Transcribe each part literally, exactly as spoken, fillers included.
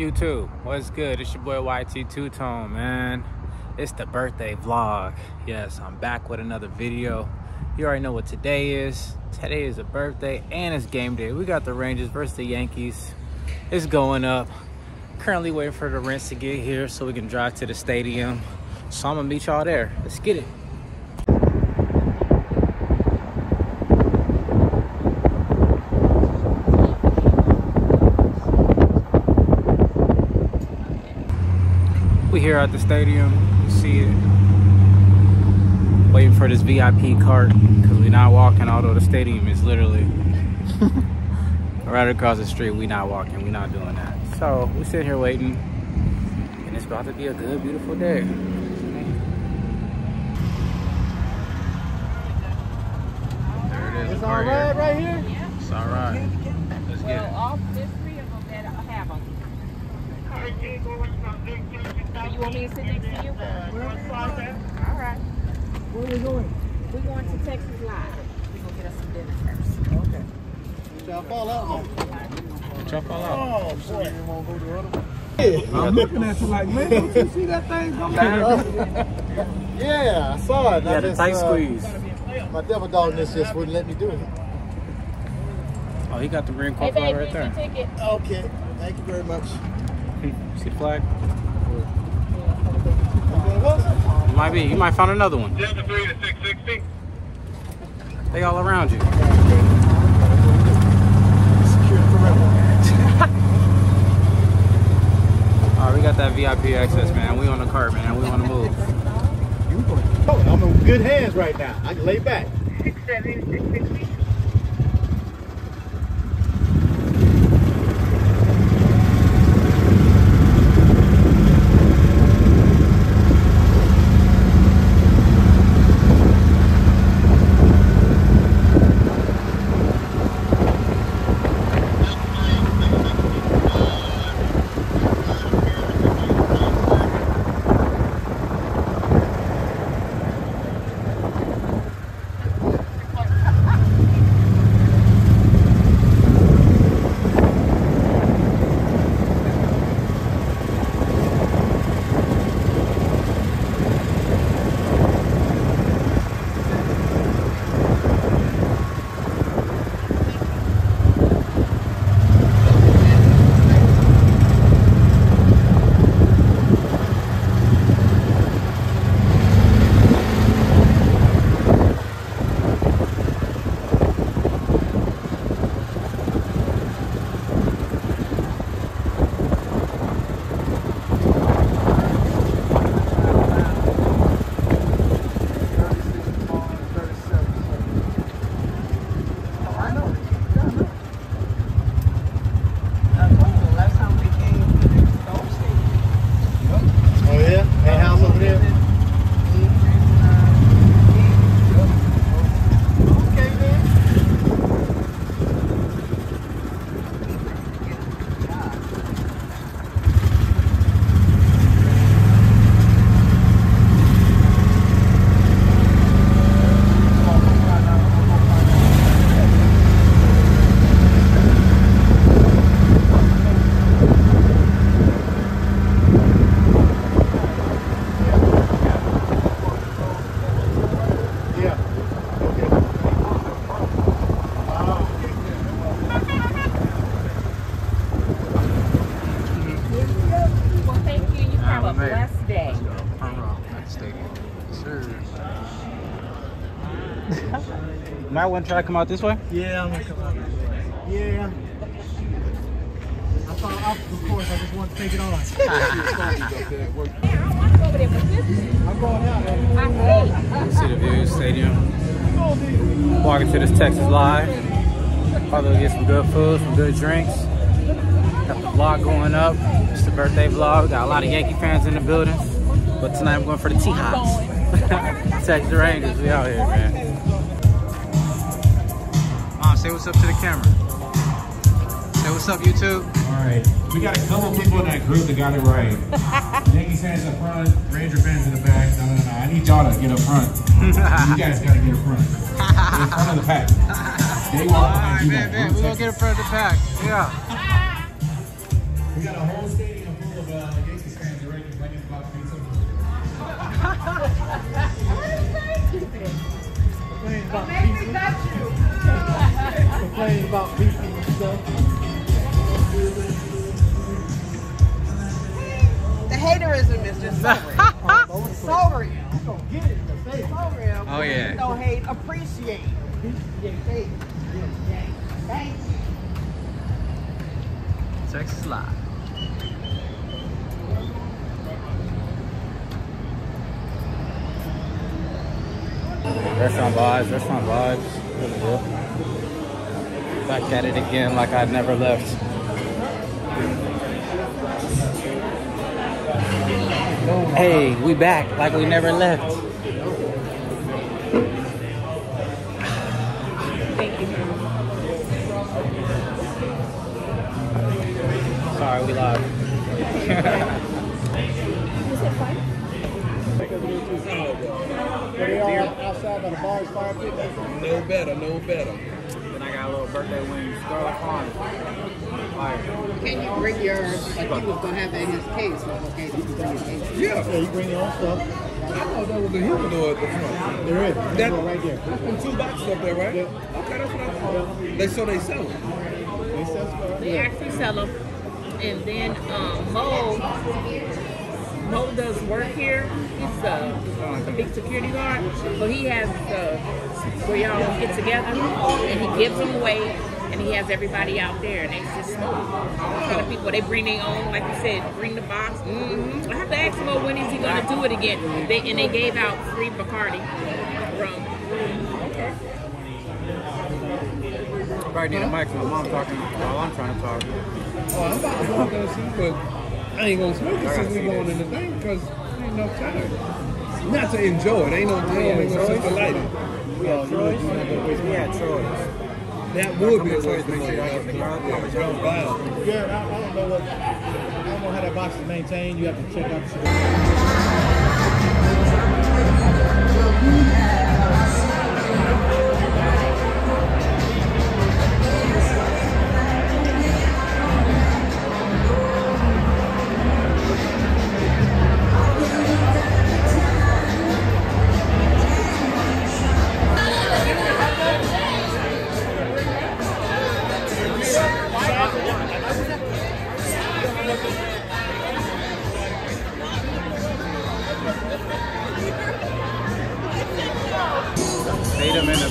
YouTube, what's good? It's your boy Y T Two-Tone, man. It's the birthday vlog. Yes, I'm back with another video. You already know what today is. Today is a birthday and it's game day. We got the Rangers versus the Yankees. It's going up. Currently waiting for the rents to get here so we can drive to the stadium. So I'm gonna meet y'all there. Let's get it. Here at the stadium, you see it. Waiting for this V I P cart because we're not walking, although the stadium is literally right across the street. We're not walking, we're not doing that. So we sit here waiting, and it's about to be a good, beautiful day. There it is. It's all right, right here. Yeah. It's all right. Let's get it. All three of them that I have them. You want me to sit next to you? Where are we going? All right. Where are we going? We're going to Texas Live. We're going to get us some dinner first. Okay. Y'all fall out. Y'all fall out. Oh, boy. You want to go to the other one? I'm looking at you like, man, don't you see that thing? Yeah, I saw it. Yeah, the tight squeeze. My devil dog just wouldn't let me do it. Oh, he got the green card right there. Okay. Thank you very much. See the flag? You might be. You might find another one. seven three to six sixty. They all around you. Alright, we got that V I P access, man. We on the cart, man. We on the move. I'm in good hands right now. I can lay back. six seven six sixty. Might want to try to come out this way? Yeah, I'm going to come out this way. Yeah. I saw an obstacle course, I just want to take it on. I want to go over there, but this is... I'm going out there. You see the view, stadium. Walking to this Texas Live. Probably get some good food, some good drinks. Got the vlog going up. It's the birthday vlog. Got a lot of Yankee fans in the building. But tonight I'm going for the Tea Hops. Texas Rangers, we out here, man. Say what's up to the camera. Say what's up, YouTube. All right. We got a couple people in that group that got it right. Yankees fans up front, Ranger fans in the back. No, no, no. I need y'all to get up front. You guys got to get up front. Get in front of the pack. They want All right, man, man. We're going to get in front of the pack. Yeah. We got a whole stadium full of uh, Yankees fans already complaining about pizza. What is that stupid? Complaining about pizza. Amazing, that's you. Complaining about pizza and stuff. The haterism is just so real. Oh, so real. You gonna get it in the face. So real. Oh yeah. No hate. Appreciate. Appreciate hate. Thank you. Texas Live. Restaurant vibes, restaurant vibes. Really good. Back at it again like I've never left. Hey, we back like we never left. Thank you. Sorry, we live. Is it fun? No better, no better. Then I got a little birthday wings. Can you bring your, like he was going to have that in his case? Okay, you can bring your case. Yeah, so you bring your own stuff. I thought that was a humidor at the front. There is. That right there. There's two boxes up there, right? Yeah. Okay, that's what I thought. They, so they sell them. They sell them. They actually sell them. And then um, Mo, Mo does work here. He's uh, a big security guard, but he has uh, where y'all get together and he gives them away, and he has everybody out there, and they just smoke. All kind of people, they bring their own, like you said, bring the box. Mm-hmm. I have to ask Mo when is he gonna do it again? They, and they gave out free Bacardi rum. Okay. I probably need a mic because my mom's talking while I'm trying to talk. Oh, I'm about to walk in and see, but I ain't gonna smoke it since we going in the thing because there ain't no time. Not to enjoy it, ain't no time. Ain't no sense to light it. We had choice. We had choice. That would be a choice to make. Garrett, I don't know what. I don't know how that box is maintained. You have to check out the shit.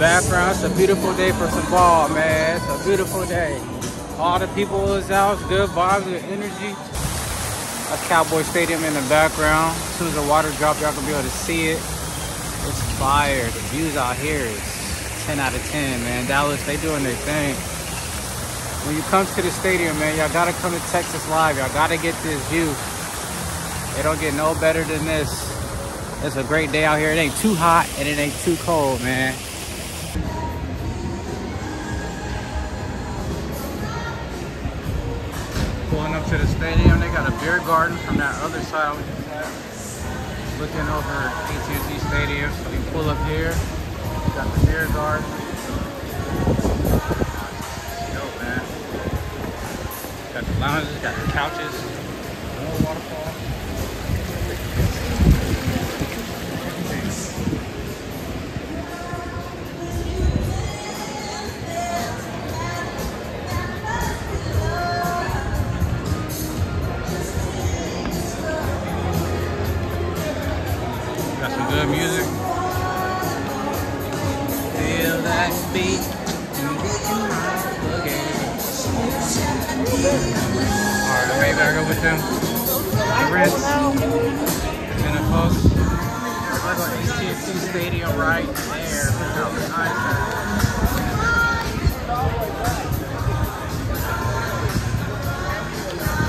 Background, it's a beautiful day for some ball, man. It's a beautiful day. All the people is out, good vibes, good energy. That's Cowboy Stadium in the background. As soon as the water drops, y'all can be able to see it. It's fire. The views out here is ten out of ten, man. Dallas, they doing their thing. When you come to the stadium, man, y'all gotta come to Texas Live. Y'all gotta get this view. It don't get no better than this. It's a great day out here. It ain't too hot and it ain't too cold, man. Pulling up to the stadium, they got a beer garden from that other side we just had. Looking over A T and T Stadium, so we pull up here. Got the beer garden. Yo, man. Got the lounges, got the couches. No waterfall. Stadium right there. Look how nice that is.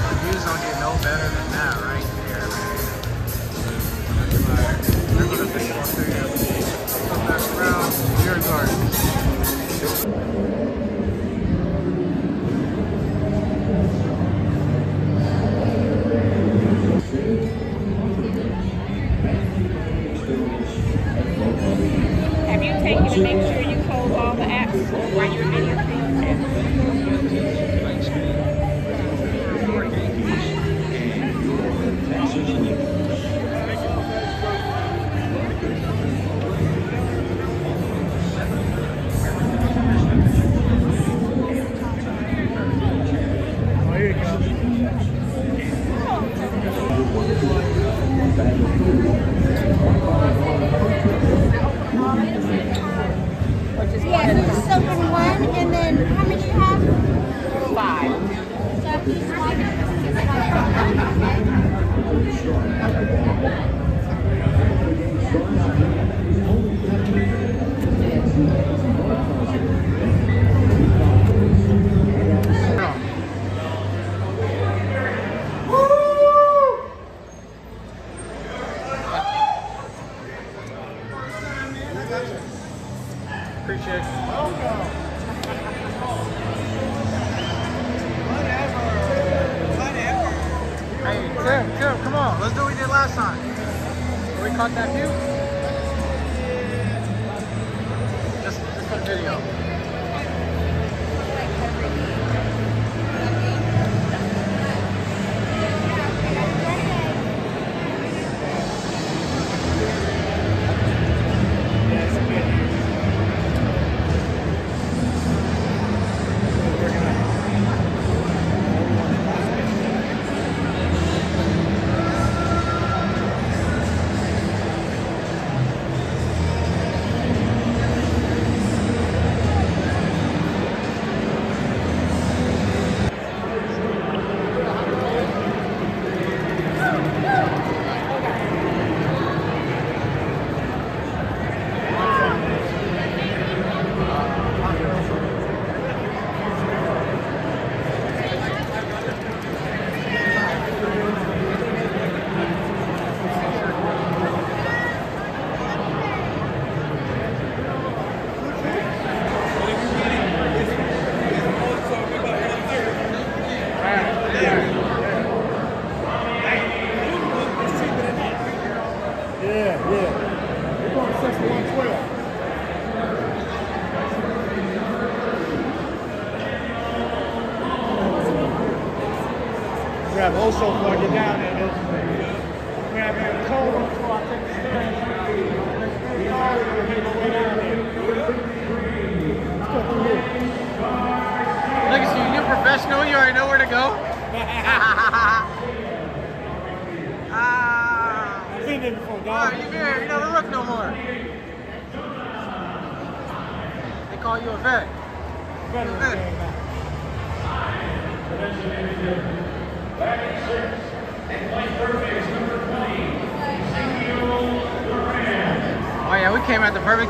The views don't get no better than that right there, man. We're gonna take one through here. Come back around, beer garden. Have you taken to make sure you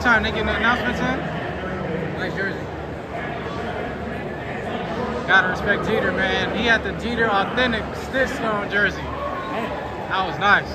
Time they get the announcements in. Nice jersey. Gotta respect Jeter, man. He had the Jeter authentic Stone jersey. That was nice.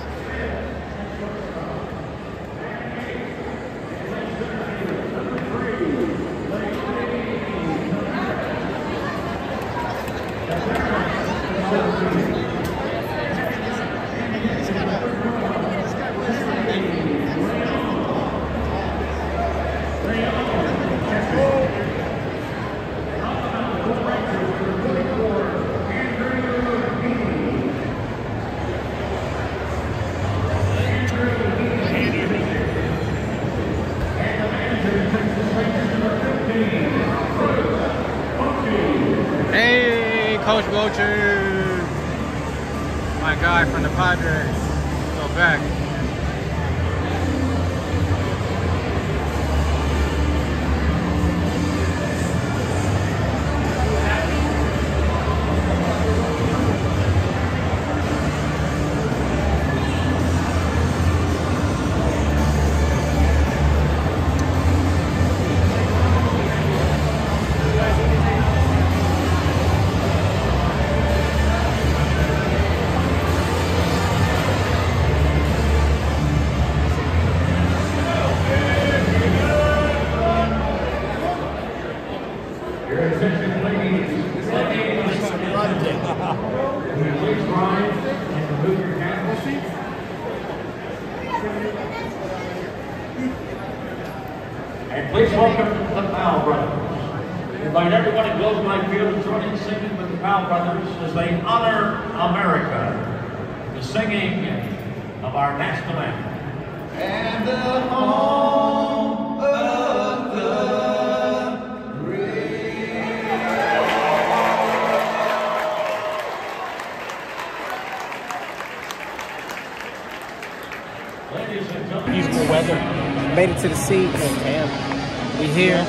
To the seat, and we here.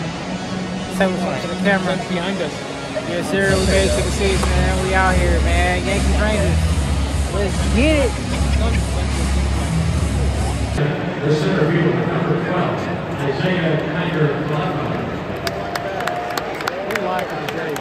Send us to the camera behind us. Yes, sir. We made it to the season, man. We out here, man. Yankees Rangers. Let's get it. The center field, number twelve, Isaiah Kiner-Smith. We like him today.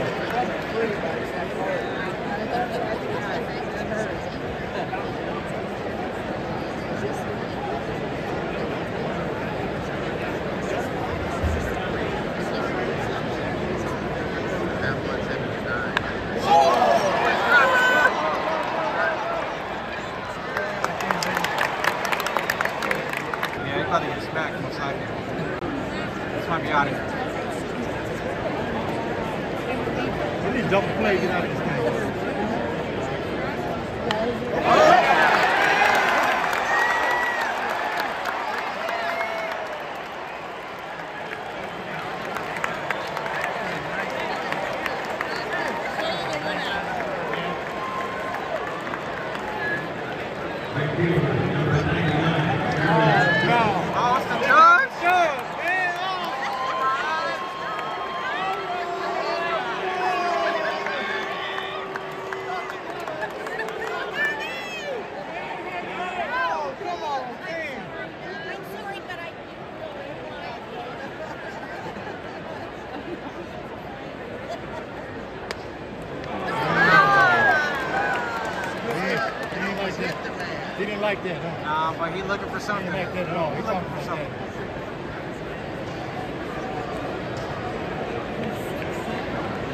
Like that, huh? Nah, but he's looking for something. He didn't like that at all. He's looking for something. That.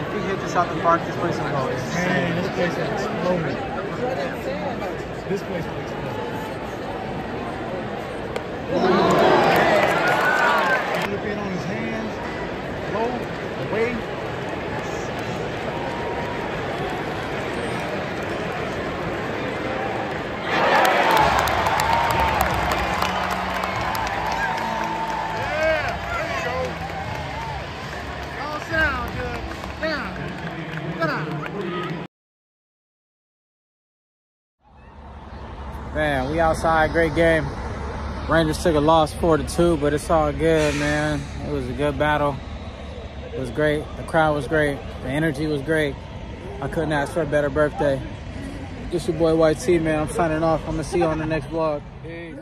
If he hit this out the park, this place will go. Man, this place will explode. This place will explode. Flipping on his hands, low, away. Man, we outside, great game. Rangers took a loss four to two, but it's all good, man. It was a good battle. It was great. The crowd was great. The energy was great. I couldn't ask for a better birthday. It's your boy, White T, man. I'm signing off. I'm going to see you on the next vlog. Peace.